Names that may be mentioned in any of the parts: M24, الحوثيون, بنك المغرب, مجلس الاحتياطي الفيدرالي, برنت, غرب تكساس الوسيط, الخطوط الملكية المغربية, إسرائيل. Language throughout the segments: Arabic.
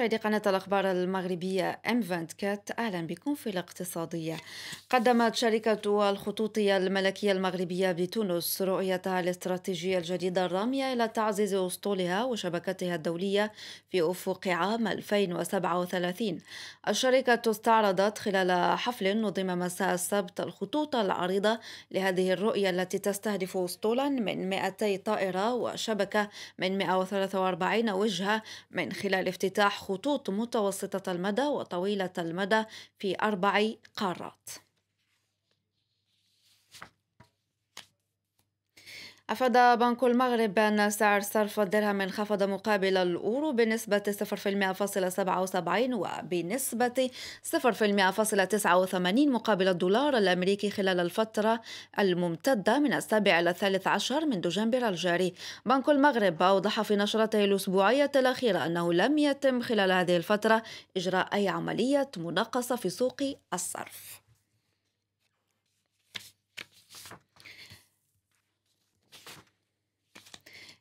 مشاهدي قناة الأخبار المغربية M24، أهلا بكم في الاقتصادية. قدمت شركة الخطوط الملكية المغربية بتونس رؤيتها الاستراتيجية الجديدة الرامية إلى تعزيز أسطولها وشبكتها الدولية في أفق عام 2037. الشركة استعرضت خلال حفل نظم مساء السبت الخطوط العريضة لهذه الرؤية التي تستهدف أسطولا من 200 طائرة وشبكة من 143 وجهة من خلال افتتاح خطوط متوسطة المدى وطويلة المدى في 4 قارات. أفاد بنك المغرب بأن سعر صرف الدرهم انخفض مقابل الأورو بنسبة 0.77 وبنسبة 0.89 مقابل الدولار الأمريكي خلال الفترة الممتدة من السابع إلى 13 من دجنبر الجاري. بنك المغرب أوضح في نشرته الأسبوعية الأخيرة أنه لم يتم خلال هذه الفترة إجراء أي عملية مناقصة في سوق الصرف.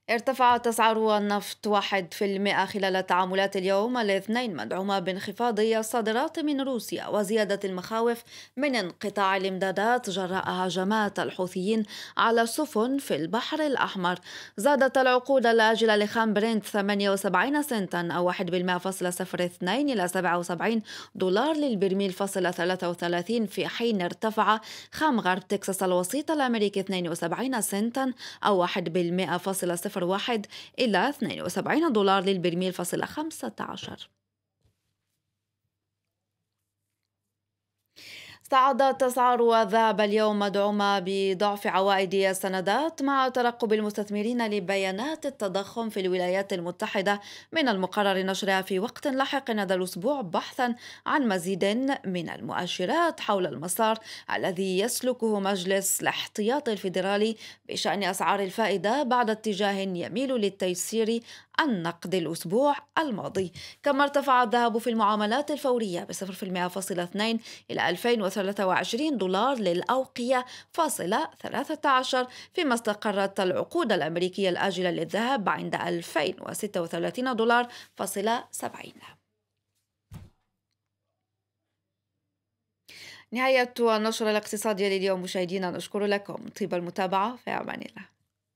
ارتفعت أسعار النفط 1% خلال تعاملات اليوم الاثنين، مدعومة بانخفاض الصادرات من روسيا وزيادة المخاوف من انقطاع الإمدادات جراء هجمات الحوثيين على سفن في البحر الأحمر. زادت العقود الآجلة لخام برنت 78 سنتا أو 1.02 إلى 77 دولار للبرميل فاصل 33، في حين ارتفع خام غرب تكساس الوسيط الأمريكي 72 سنتا أو 1.01 إلى 72 دولار للبرميل فاصل 15. صعدت أسعار الذهب اليوم مدعومة بضعف عوائد السندات مع ترقب المستثمرين لبيانات التضخم في الولايات المتحدة، من المقرر نشرها في وقت لاحق هذا الأسبوع بحثا عن مزيد من المؤشرات حول المسار الذي يسلكه مجلس الاحتياطي الفيدرالي بشأن أسعار الفائدة بعد اتجاه يميل للتيسير النقد الأسبوع الماضي. كما ارتفع الذهب في المعاملات الفورية ب 0.2 إلى 2023 دولار للأوقية فاصلة 13، فيما استقرت العقود الأمريكية الآجلة للذهب عند 2036 دولار فاصلة 70. نهاية النشرة الاقتصادية لليوم مشاهدينا، نشكر لكم طيب المتابعة، في أمان الله.